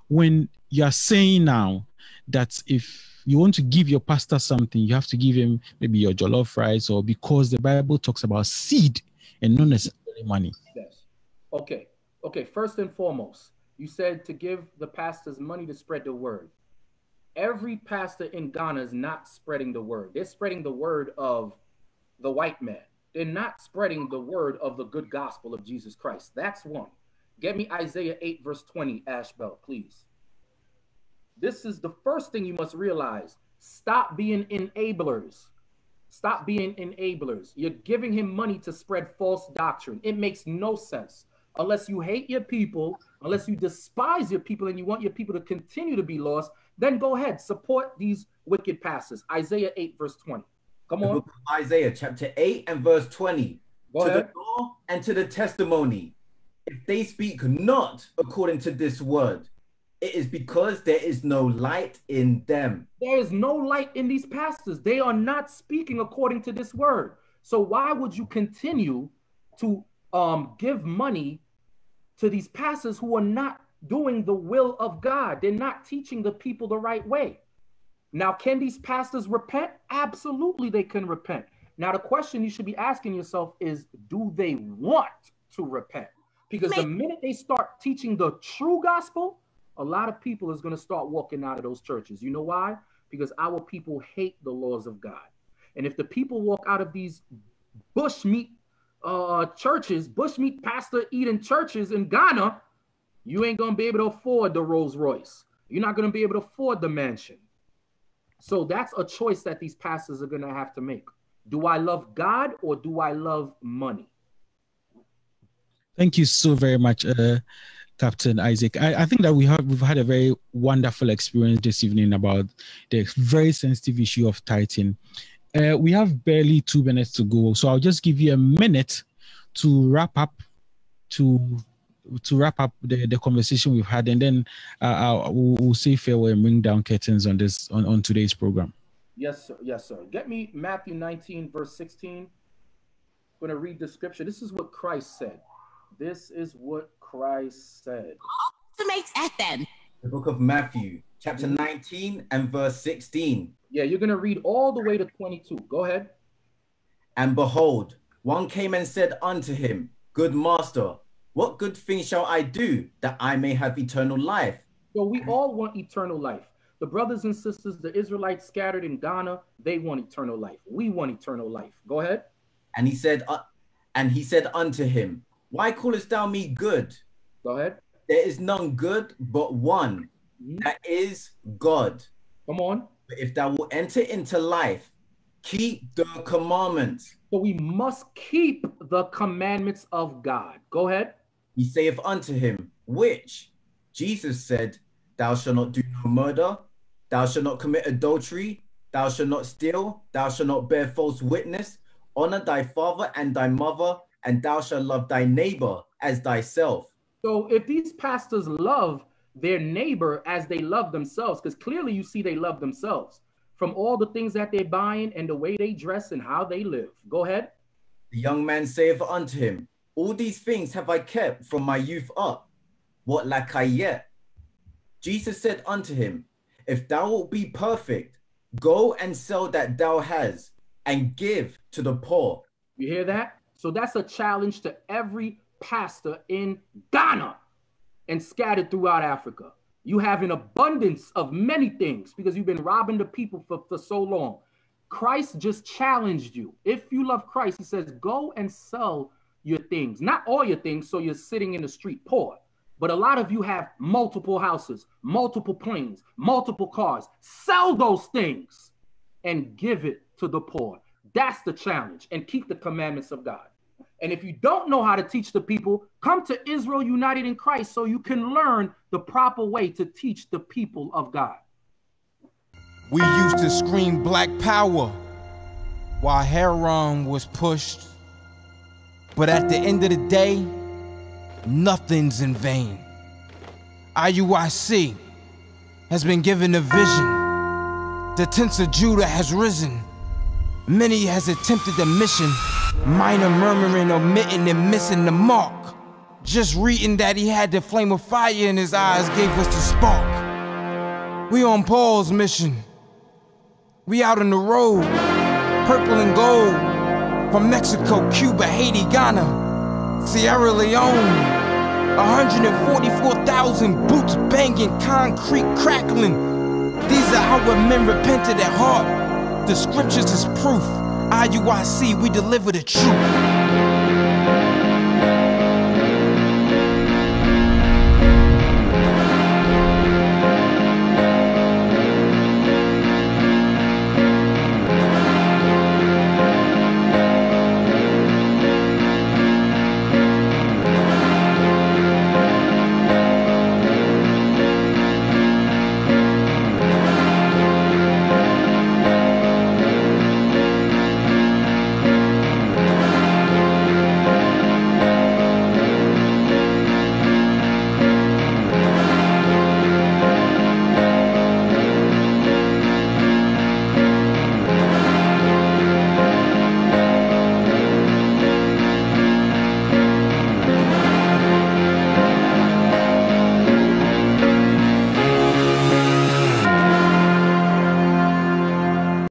when you're saying now that if you want to give your pastor something, you have to give him maybe your jollof rice, or because the Bible talks about seed and not necessarily money? Yes. Okay. Okay. First and foremost, you said to give the pastors money to spread the word. Every pastor in Ghana is not spreading the word. They're spreading the word of the white man. They're not spreading the word of the good gospel of Jesus Christ. That's one. Get me Isaiah 8 verse 20, Ashbel, please. This is the first thing you must realize. Stop being enablers. Stop being enablers. You're giving him money to spread false doctrine. It makes no sense. Unless you hate your people, unless you despise your people and you want your people to continue to be lost, then go ahead, support these wicked pastors. Isaiah 8 verse 20. Come on. Isaiah chapter 8 and verse 20. Go to ahead. The law and to the testimony. If they speak not according to this word, it is because there is no light in them. There is no light in these pastors. They are not speaking according to this word. So why would you continue to give money to these pastors who are not doing the will of God? They're not teaching the people the right way. Now, can these pastors repent? Absolutely, they can repent. Now, the question you should be asking yourself is, do they want to repent? Because the minute they start teaching the true gospel, a lot of people is going to start walking out of those churches. You know why? Because our people hate the laws of God. And if the people walk out of these bushmeat churches, bushmeat pastor eating churches in Ghana, you ain't going to be able to afford the Rolls Royce. You're not going to be able to afford the mansion. So that's a choice that these pastors are going to have to make. Do I love God or do I love money? Thank you so very much, Captain Isaac. I think that we've had a very wonderful experience this evening about the very sensitive issue of tithing. We have barely 2 minutes to go, so I'll just give you a minute to wrap up the conversation we've had, and then we'll say farewell and bring down curtains on this on today's program. Yes, sir. Yes, sir. Get me Matthew 19 verse 16. I'm going to read the scripture. This is what Christ said. This is what Christ said. Ultimate FM. The book of Matthew, chapter 19 and verse 16. Yeah, you're going to read all the way to 22. Go ahead. And behold, one came and said unto him, Good master, what good thing shall I do that I may have eternal life? So we all want eternal life. The brothers and sisters, the Israelites scattered in Ghana, they want eternal life. We want eternal life. Go ahead. And he said unto him, Why callest thou me good? Go ahead. There is none good but one, that is God. Come on. But if thou wilt enter into life, keep the commandments. So we must keep the commandments of God. Go ahead. He saith unto him, which? Jesus said, Thou shalt not do no murder, thou shalt not commit adultery, thou shalt not steal, thou shalt not bear false witness, honor thy father and thy mother, and thou shalt love thy neighbor as thyself. So if these pastors love their neighbor as they love themselves, because clearly you see they love themselves. from all the things that they're buying and the way they dress and how they live. Go ahead. The young man saith unto him, all these things have I kept from my youth up. What lack I yet? Jesus said unto him, if thou wilt be perfect, go and sell that thou hast and give to the poor. You hear that? So that's a challenge to every pastor in Ghana and scattered throughout Africa. You have an abundance of many things because you've been robbing the people for so long. Christ just challenged you. If you love Christ, he says, go and sell your things. Not all your things, so you're sitting in the street poor. But a lot of you have multiple houses, multiple planes, multiple cars. Sell those things and give it to the poor. That's the challenge, and keep the commandments of God. And if you don't know how to teach the people, come to Israel United in Christ so you can learn the proper way to teach the people of God. We used to scream black power while Heron was pushed. But at the end of the day, nothing's in vain. IUIC has been given a vision. The tents of Judah has risen. Many has attempted the mission, minor murmuring, omitting, and missing the mark. Just reading that he had the flame of fire in his eyes gave us the spark. We on Paul's mission. We out on the road, purple and gold. From Mexico, Cuba, Haiti, Ghana, Sierra Leone. 144,000 boots banging, concrete crackling. These are how our men repented at heart. The scriptures is proof. IUIC, we deliver the truth.